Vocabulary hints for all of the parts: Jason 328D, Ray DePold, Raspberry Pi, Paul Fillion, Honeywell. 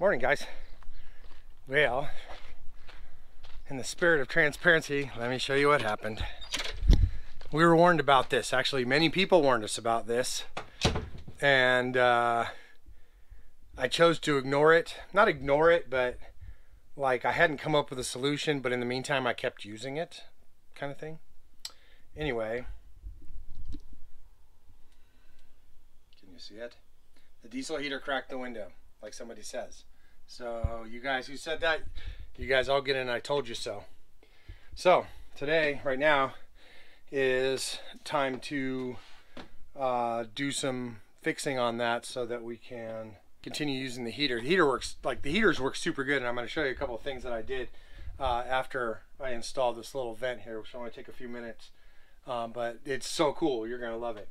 Morning, guys. Well, in the spirit of transparency, let me show you what happened. We were warned about this. Actually, many people warned us about this, and I chose to ignore it. Not ignore it, but like I hadn't come up with a solution, but in the meantime I kept using it, kind of thing. Anyway, can you see it? The diesel heater cracked the window, like somebody says. So you guys who said that, you guys all get in "I told you so." So today, right now, is time to do some fixing on that so that we can continue using the heater. The heater works, like the heaters work super good, and I'm going to show you a couple of things that I did after I installed this little vent here, which only take a few minutes, but it's so cool. You're going to love it.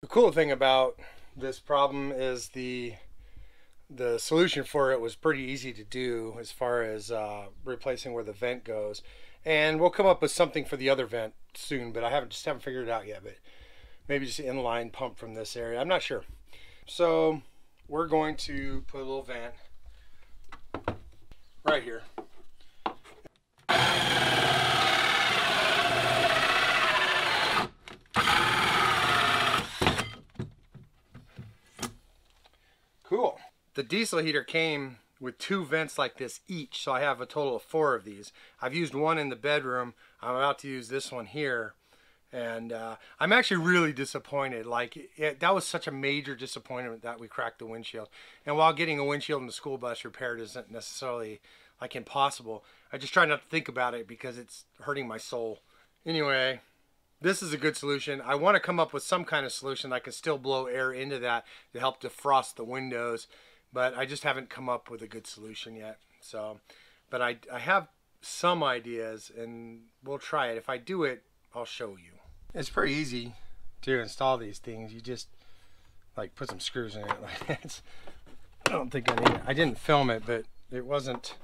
The cool thing about this problem is the solution for it was pretty easy to do as far as replacing where the vent goes, and we'll come up with something for the other vent soon, but I haven't figured it out yet. But maybe just an inline pump from this area, I'm not sure. So we're going to put a little vent right here. Cool. The diesel heater came with two vents like this each, so I have a total of four of these. I've used one in the bedroom. I'm about to use this one here, and I'm actually really disappointed. Like, that was such a major disappointment that we cracked the windshield. And while getting a windshield in the school bus repaired isn't necessarily like impossible, I just try not to think about it because it's hurting my soul. Anyway, this is a good solution. I want to come up with some kind of solution that can still blow air into that to help defrost the windows, but I just haven't come up with a good solution yet. So, but I have some ideas, and we'll try it. If I do it, I'll show you. It's pretty easy to install these things. You just like put some screws in it like that. I don't think I need it. I didn't film it, but it wasn't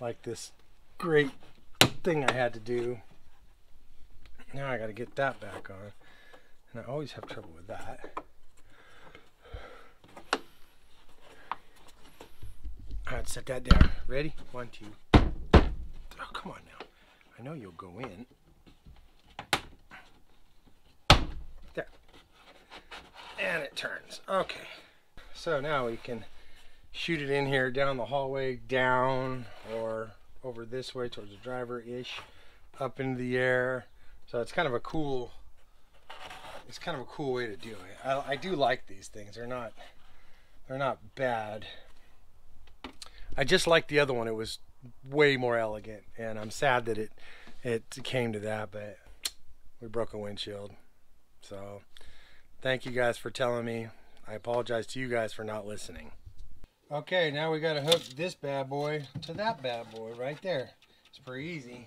like this great thing I had to do. Now I gotta get that back on, and I always have trouble with that. All right, set that down. Ready? One, two. Oh, come on now. I know you'll go in. There. And it turns. Okay. So now we can shoot it in here, down the hallway, down, or over this way towards the driver-ish, up into the air. So it's kind of a cool, it's kind of a cool way to do it. I do like these things. They're not bad. I just like the other one. It was way more elegant, and I'm sad that it came to that, but we broke a windshield. So thank you guys for telling me. I apologize to you guys for not listening. Okay, now we got to hook this bad boy to that bad boy right there. It's pretty easy.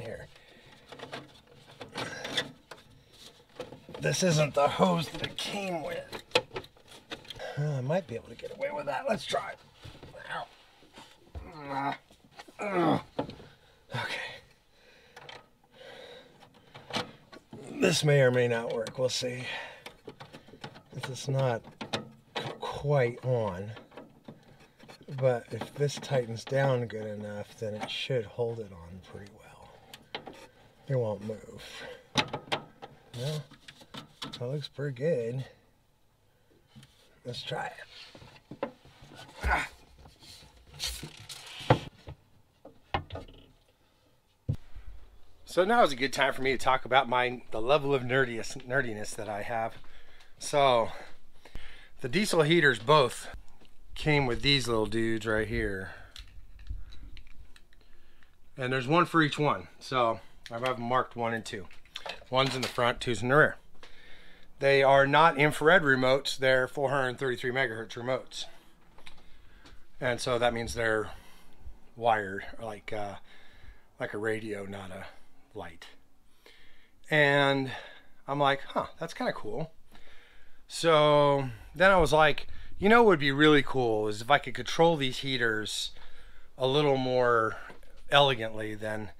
Here, this isn't the hose that it came with. I might be able to get away with that. Let's try. Ow. Okay, this may or may not work. We'll see. This is not quite on, but if this tightens down good enough, then it should hold it on pretty well. It won't move. Well, that looks pretty good. Let's try it. Ah. So now is a good time for me to talk about the level of nerdiness that I have. So the diesel heaters both came with these little dudes right here. and there's one for each one. So I have marked 1 and 2. One's in the front, 2's in the rear. They are not infrared remotes, they're 433 megahertz remotes. And so that means they're wired like a radio, not a light. And I'm like, huh, that's kind of cool. So then I was like, you know what would be really cool is if I could control these heaters a little more elegantly than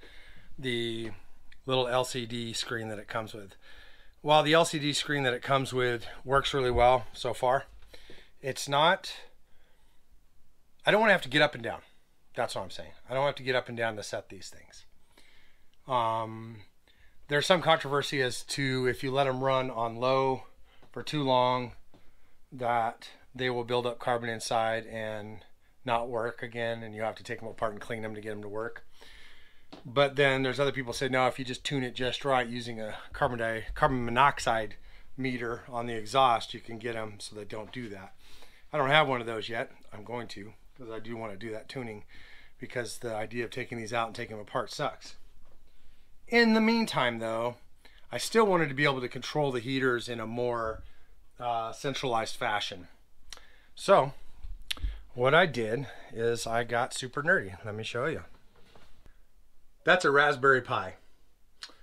the little LCD screen that it comes with. While the LCD screen that it comes with works really well so far, it's not, I don't want to have to get up and down. That's what I'm saying. I don't have to get up and down to set these things. There's some controversy as to if you let them run on low for too long, that they will build up carbon inside and not work again, and you have to take them apart and clean them to get them to work. But then there's other people say, no, if you just tune it just right using a carbon monoxide meter on the exhaust, you can get them so they don't do that. I don't have one of those yet. I'm going to, because I do want to do that tuning, because the idea of taking these out and taking them apart sucks. In the meantime, though, I still wanted to be able to control the heaters in a more centralized fashion. So what I did is I got super nerdy. Let me show you. That's a Raspberry Pi.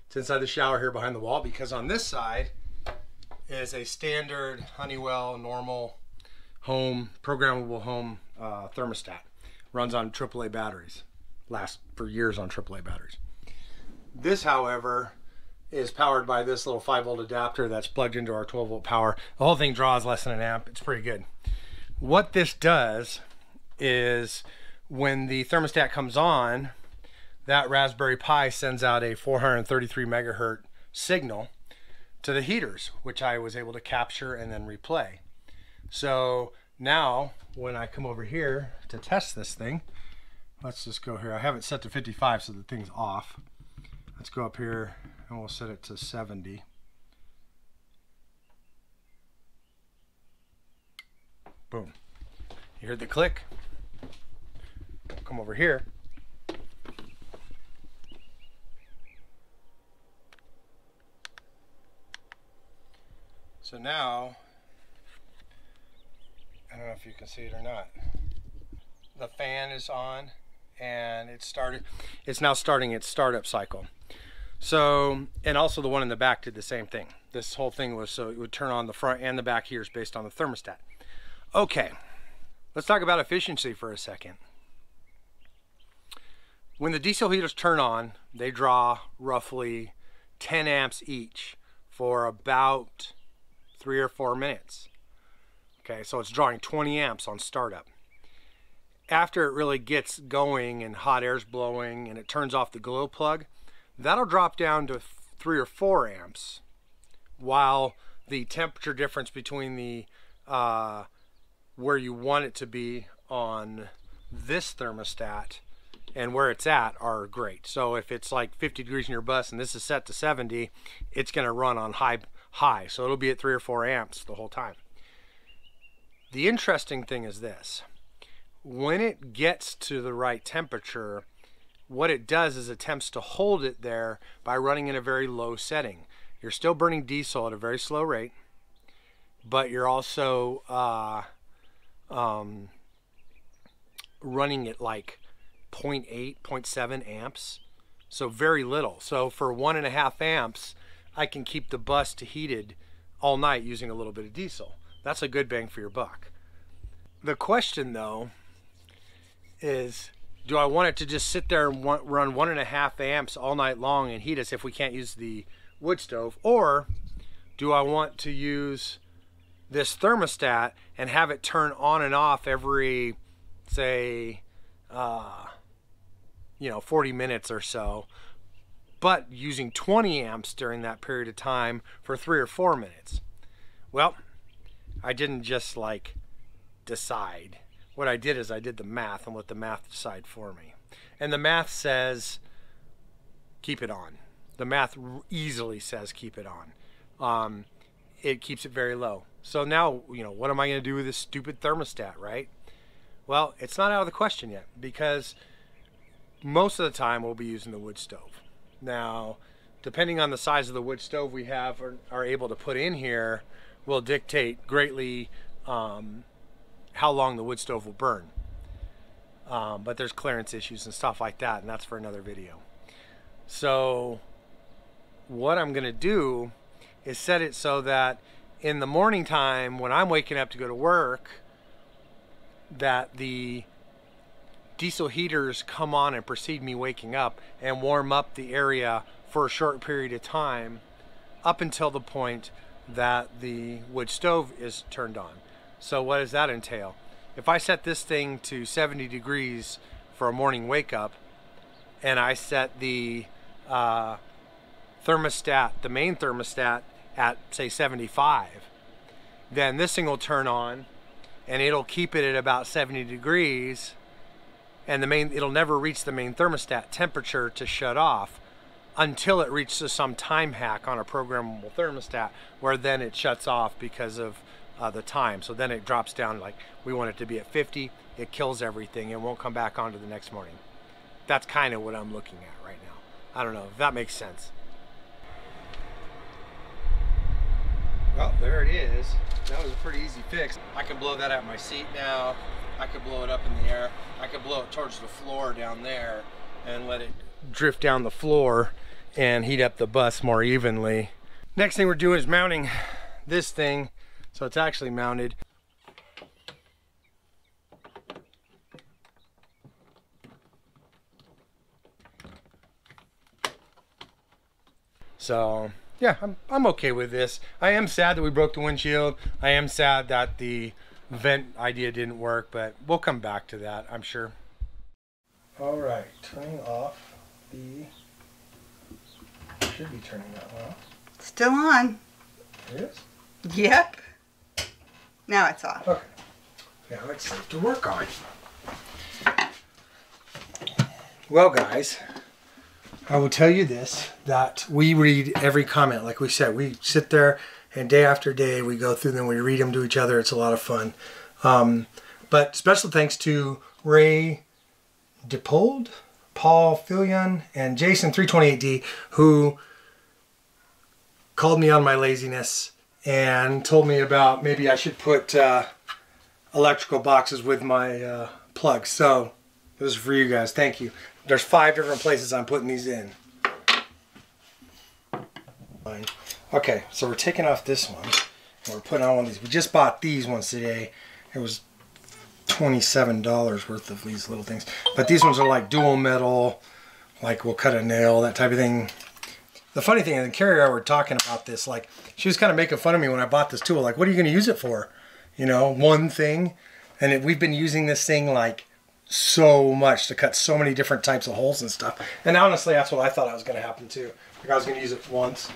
It's inside the shower here behind the wall, because on this side is a standard Honeywell normal home, programmable home thermostat. Runs on AAA batteries. Lasts for years on AAA batteries. This, however, is powered by this little 5-volt adapter that's plugged into our 12-volt power. The whole thing draws less than 1 amp. It's pretty good. What this does is when the thermostat comes on, that Raspberry Pi sends out a 433 megahertz signal to the heaters, which I was able to capture and then replay. So now when I come over here to test this thing, let's just go here. I have it set to 55, so the thing's off. Let's go up here and we'll set it to 70. Boom. You heard the click. Come over here. So now, I don't know if you can see it or not, the fan is on and it started. It's now starting its startup cycle. So, and also the one in the back did the same thing. This whole thing was so it would turn on the front and the back heaters based on the thermostat. Okay, let's talk about efficiency for a second. When the diesel heaters turn on, they draw roughly 10 amps each for about 3 or 4 minutes. Okay, so it's drawing 20 amps on startup. After it really gets going and hot air's blowing and it turns off the glow plug, that'll drop down to 3 or 4 amps, while the temperature difference between the where you want it to be on this thermostat and where it's at are great. So if it's like 50 degrees in your bus and this is set to 70, it's going to run on high, so it'll be at 3 or 4 amps the whole time. The interesting thing is this: when it gets to the right temperature, what it does is attempts to hold it there by running in a very low setting. You're still burning diesel at a very slow rate, but you're also running at like 0.8, 0.7 amps, so very little. So for 1.5 amps, I can keep the bus heated all night using a little bit of diesel. That's a good bang for your buck. The question though is, do I want it to just sit there and run 1.5 amps all night long and heat us if we can't use the wood stove? Or do I want to use this thermostat and have it turn on and off every, say, 40 minutes or so, but using 20 amps during that period of time for 3 or 4 minutes? Well, I didn't just like decide. What I did is I did the math and let the math decide for me. And the math says, keep it on. The math easily says, keep it on. It keeps it very low. So now, you know, what am I going to do with this stupid thermostat, right? Well, it's not out of the question yet, because most of the time we'll be using the wood stove. Now, depending on the size of the wood stove we have or are able to put in here will dictate greatly how long the wood stove will burn. But there's clearance issues and stuff like that, and that's for another video. So what I'm gonna do is set it so that in the morning time when I'm waking up to go to work, that the diesel heaters come on and precede me waking up and warm up the area for a short period of time up until the point that the wood stove is turned on. So what does that entail? If I set this thing to 70 degrees for a morning wake up, and I set the thermostat, the main thermostat, at say 75, then this thing will turn on and it'll keep it at about 70 degrees, and the main, it'll never reach the main thermostat temperature to shut off until it reaches some time hack on a programmable thermostat where then it shuts off because of the time. So then it drops down, like we want it to be at 50, it kills everything, it won't come back on to the next morning. That's kind of what I'm looking at right now. I don't know if that makes sense. Well, there it is. That was a pretty easy fix. I can blow that at my seat now. I could blow it up in the air. I could blow it towards the floor down there and let it drift down the floor and heat up the bus more evenly. Next thing we're doing is mounting this thing, so it's actually mounted. So yeah, I'm okay with this. I am sad that we broke the windshield. I am sad that the vent idea didn't work, but we'll come back to that, I'm sure. All right, turning off the, should be turning that one off. Still on. It is? Yep. Now it's off. Okay. Now it's safe to work on. Well, guys, I will tell you this, that we read every comment. Like we said, we sit there and day after day we go through them, we read them to each other. It's a lot of fun. But special thanks to Ray DePold, Paul Fillion, and Jason 328D, who called me on my laziness and told me about maybe I should put electrical boxes with my plugs. So this is for you guys. Thank you. There's 5 different places I'm putting these in. Okay, so we're taking off this one and we're putting on one of these. We just bought these ones today. It was $27 worth of these little things. But these ones are like dual metal, like we'll cut a nail, that type of thing. The funny thing is, Carrie and I were talking about this. Like, she was kind of making fun of me when I bought this tool. Like, what are you going to use it for? You know, one thing. And we've been using this thing like so much to cut so many different types of holes and stuff. And honestly, that's what I thought was going to happen too. Like I was going to use it once.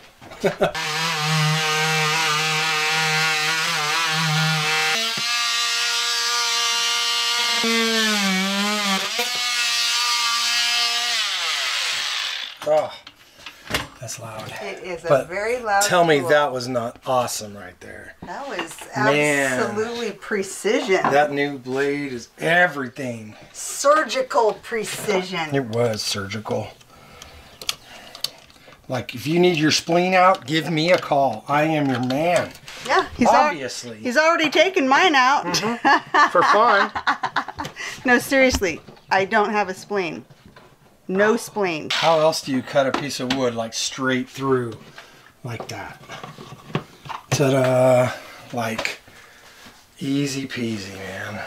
Oh, that's loud. It is a very loud tool. Tell me that was not awesome right there. That was absolutely precision. That new blade is everything. Surgical precision. It was surgical. Like, if you need your spleen out, give me a call. I am your man. Yeah, he's obviously. He's already taken mine out. Mm-hmm. For fun. No, seriously, I don't have a spleen. No spleen. How else do you cut a piece of wood like straight through like that? Ta-da! Like easy peasy, man.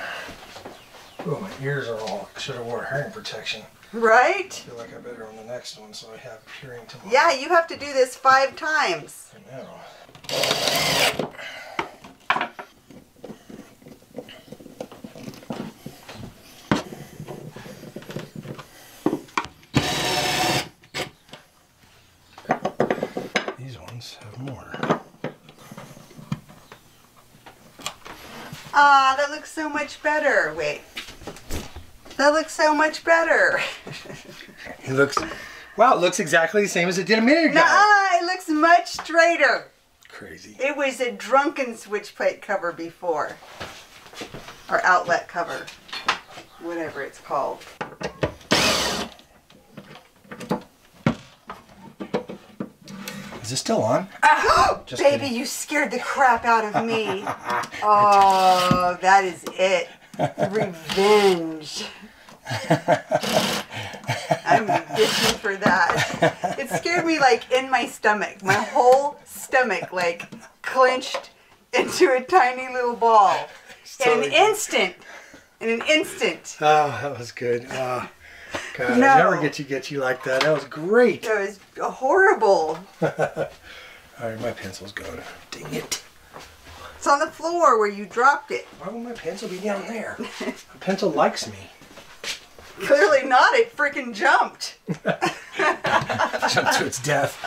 Oh, my ears are all, should have worn hearing protection. Right? I feel like I better on the next one so I have hearing tomorrow. Yeah, you have to do this 5 times. I know. Ah, that looks so much better. Wait. That looks so much better. It looks, wow, it looks exactly the same as it did a minute ago. Nuh-uh, it looks much straighter. Crazy. It was a drunken switch plate cover before. Or outlet cover. Whatever it's called. Is it still on? Just baby, kidding. You scared the crap out of me. Oh, that is it. Revenge. I'm itching for that. It scared me like in my stomach. My whole stomach like clenched into a tiny little ball. Totally. In an instant. Oh, that was good. Oh, God, no. I never get you like that. That was great. That was horrible. All right, my pencil's gone. Dang it. It's on the floor where you dropped it. Why would my pencil be down there? My pencil likes me. Clearly not. It freaking jumped. Jumped to its death.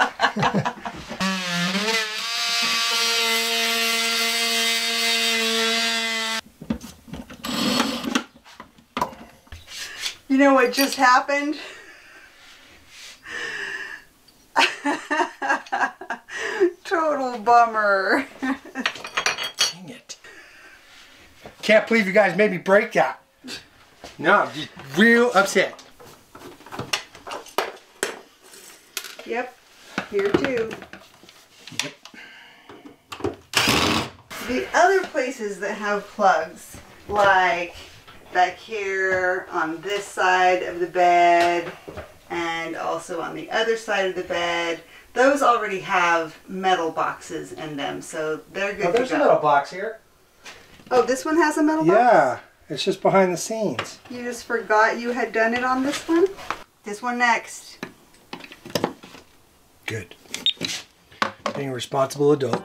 You know what just happened? Total bummer. Dang it. Can't believe you guys made me break that. No, I'm just real upset. Yep, here too. Yep. The other places that have plugs, like back here on this side of the bed and also on the other side of the bed, those already have metal boxes in them, so they're good to go. Oh, there's a metal box here. Oh, this one has a metal box? Yeah, it's just behind the scenes. You just forgot you had done it on this one? This one next. Good. Being a responsible adult.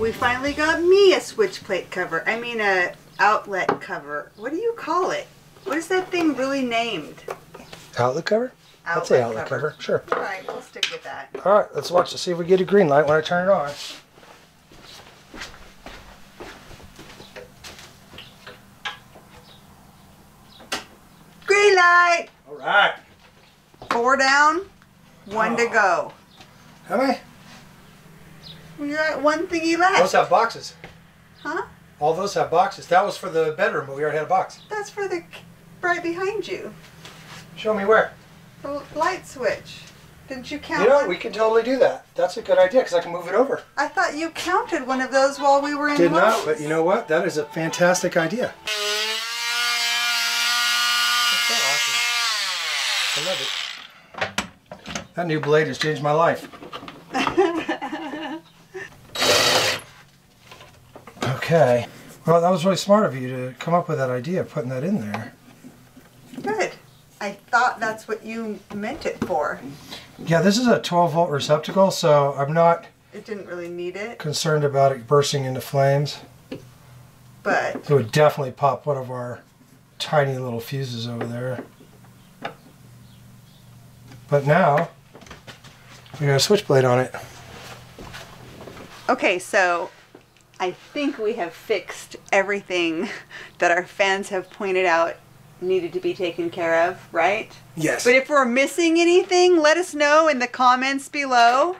We finally got me a switch plate cover. I mean a outlet cover. What do you call it? What is that thing really named? Outlet cover? I'd say outlet cover. Sure. All right, we'll stick with that. All right, let's watch to see if we get a green light when I turn it on. Green light! All right. 4 down, 1 to go. How many? You're at one thingy left. Those have boxes. Huh? All those have boxes. That was for the bedroom, but we already had a box. That's for the right behind you. Show me where. The light switch. Didn't you count? You know, we can totally do that. That's a good idea because I can move it over. I thought you counted one of those while we were in. Did not, but you know what? That is a fantastic idea. That's so awesome. I love it. That new blade has changed my life. Okay. Well, that was really smart of you to come up with that idea of putting that in there. Good. I thought that's what you meant it for. Yeah, this is a 12-volt receptacle, so I'm not... It didn't really need it. ...concerned about it bursting into flames. But... It would definitely pop one of our tiny little fuses over there. But now, we got a switchblade on it. Okay, so... I think we have fixed everything that our fans have pointed out needed to be taken care of, right? Yes. But if we're missing anything, let us know in the comments below.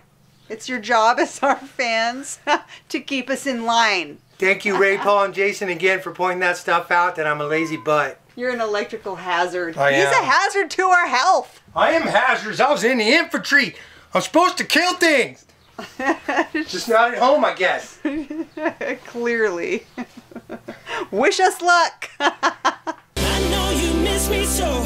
It's your job as our fans to keep us in line. Thank you, Ray, Paul, and Jason again for pointing that stuff out, that I'm a lazy butt. You're an electrical hazard. I am. He's a hazard to our health. I am hazardous. I was in the infantry. I'm supposed to kill things. Just not at home, I guess. Clearly. Wish us luck. I know you miss me so